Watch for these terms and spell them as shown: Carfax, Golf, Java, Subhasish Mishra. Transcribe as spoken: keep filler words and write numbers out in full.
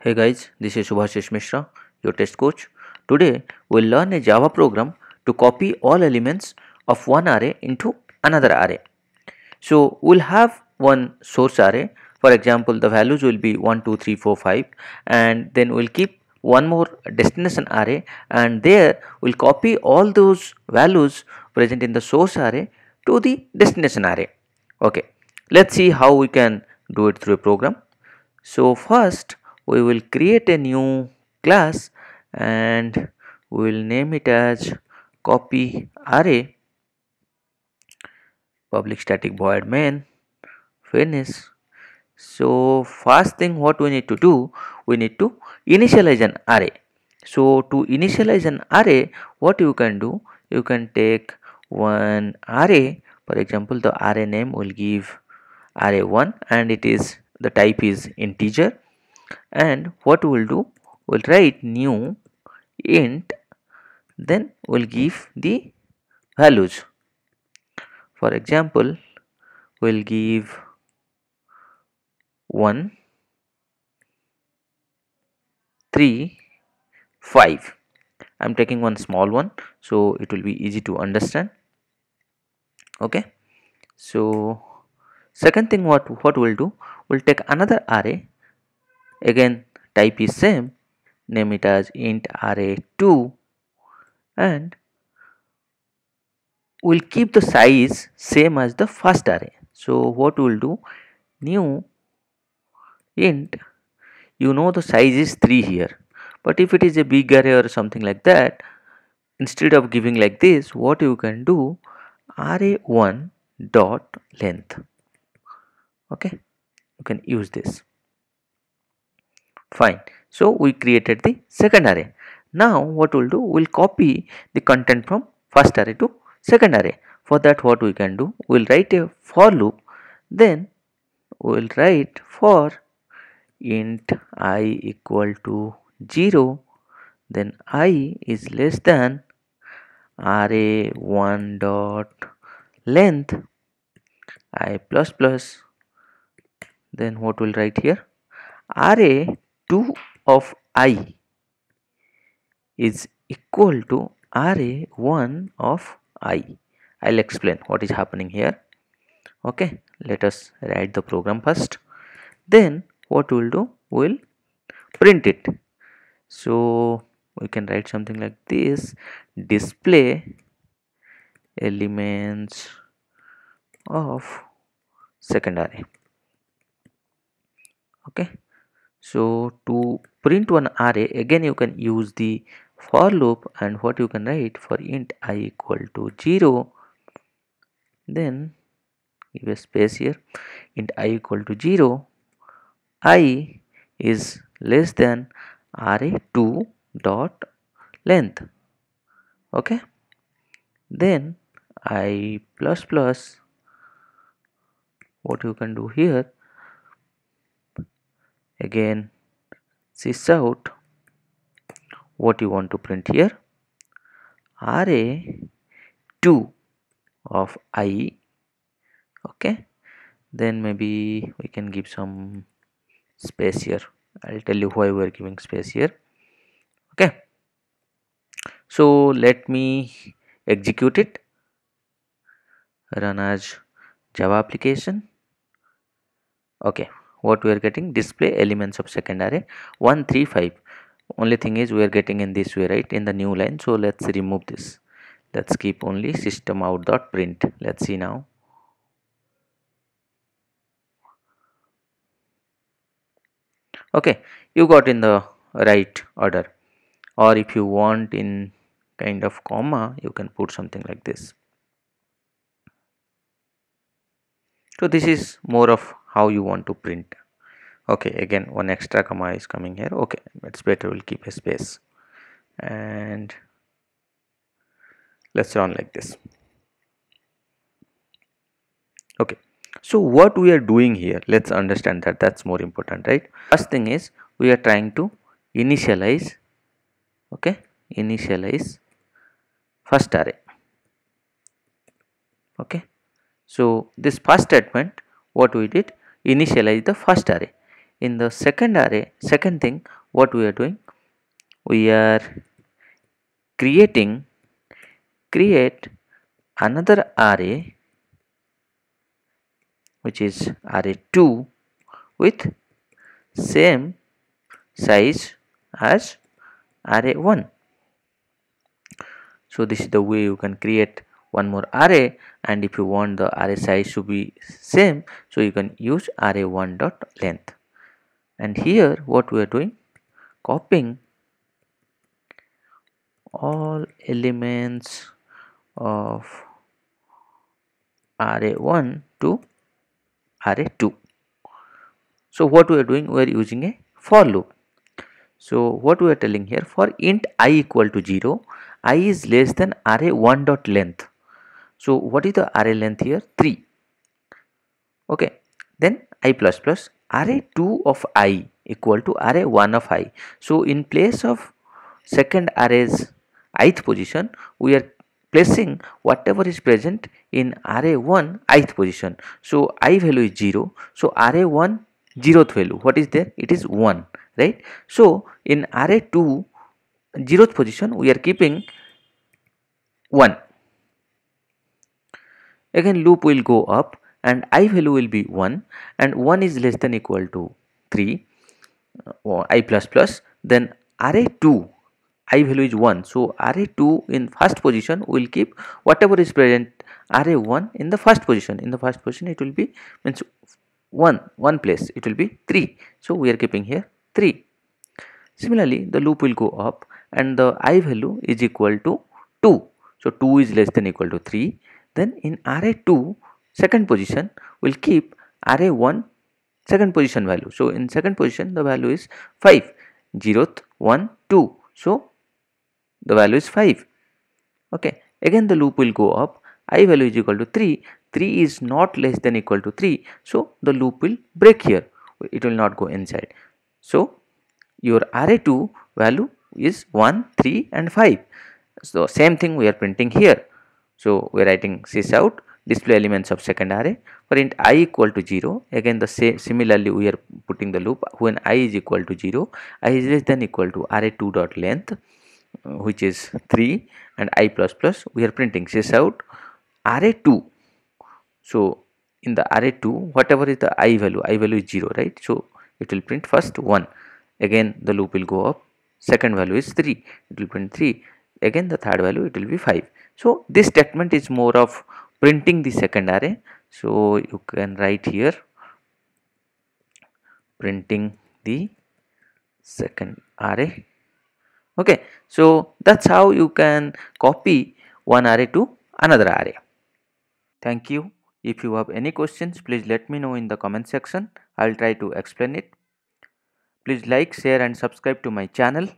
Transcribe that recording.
Hey guys, this is Subhasish Mishra, your test coach. Today we'll learn a Java program to copy all elements of one array into another array. So we'll have one source array. For example, the values will be one, two, three, four, five, and then we'll keep one more destination array, and there we'll copy all those values present in the source array to the destination array. Okay, let's see how we can do it through a program. So first we will create a new class and we will name it as copy array, public static void main finish. So first thing what we need to do, we need to initialize an array. So to initialize an array, what you can do, you can take one array. For example, the array name will give array one, and it is the type is integer. And what we will do, we will write new int, then we will give the values. For example, we will give one, three, five. I am taking one small one, so it will be easy to understand. Okay, so second thing what what we'll do, we'll take another array, again type is same, name it as int array two, and we'll keep the size same as the first array. So what we'll do, new int, you know the size is three here, but if it is a big array or something like that, instead of giving like this, what you can do, array one dot length. Okay, you can use this. Fine, so we created the second array. Now what we'll do, we'll copy the content from first array to second array. For that, what we can do, we'll write a for loop, then we'll write for int I equal to zero, then I is less than array one dot length, I plus plus, then what we'll write here, array two of I is equal to array one of I. I'll explain what is happening here. Okay, let us write the program first. Then what we'll do, we'll print it. So we can write something like this, display elements of second array. Okay, so to print one array, again you can use the for loop, and what you can write, for int I equal to zero, then give a space here, int I equal to zero, I is less than array two dot length. Okay, then I plus plus, what you can do here, again sees out what you want to print here, array two of I. Okay, then maybe we can give some space here. I'll tell you why we're giving space here. Okay, so let me execute it, run as Java application. Okay, what we are getting, display elements of second array one, three, five. Only thing is we are getting in this way, right, in the new line. So let's remove this, let's keep only system out dot print. Let's see now. Okay, you got in the right order, or if you want in kind of comma, you can put something like this. So this is more of how you want to print. Okay, again one extra comma is coming here. Okay, it's better we'll keep a space, and let's run like this. Okay, so what we are doing here, let's understand that, that's more important, right? First thing is we are trying to initialize. Okay, initialize first array. Okay, so this first statement, what we did, initialize the first array. in the second array, second thing what we are doing, we are creating create another array which is array two with same size as array one. So this is the way you can create one more array, and if you want the array size to be same, so you can use array one dot length. And here what we are doing, copying all elements of array one to array two. So what we are doing, we are using a for loop. So what we are telling here, for int I equal to zero, I is less than array one dot length. So what is the array length here? three. Okay, then I plus plus array two of I equal to array one of I. So in place of second array's ith position, we are placing whatever is present in array one ith position. So I value is zero. So array one zeroth value, what is there? It is one, right? So in array two zeroth position, we are keeping one. Again loop will go up and I value will be one, and one is less than equal to three, or I plus plus, then array two I value is one. So array two in first position will keep whatever is present array one in the first position. In the first position it will be means one one place it will be three. So we are keeping here three. Similarly the loop will go up and the I value is equal to two. So two is less than equal to three. Then in array two second position will keep array one second position value. So in second position the value is five, zeroth, one, two. So the value is five. Okay, again the loop will go up, I value is equal to three, three is not less than equal to three, so the loop will break here, it will not go inside. So your array two value is one, three and five. So same thing we are printing here. So we are writing sysout display elements of second array for int I equal to zero. Again the same, similarly we are putting the loop, when I is equal to zero, I is less than equal to array two dot length, which is three, and I plus plus, we are printing sysout array two. So in the array two whatever is the I value, I value is zero, right? So it will print first one. Again the loop will go up, second value is three, it will print three. Again the third value it will be five. So this statement is more of printing the second array. So you can write here printing the second array. Okay, so that's how you can copy one array to another array. Thank you. If you have any questions, please let me know in the comment section. I'll try to explain it. Please like, share and subscribe to my channel.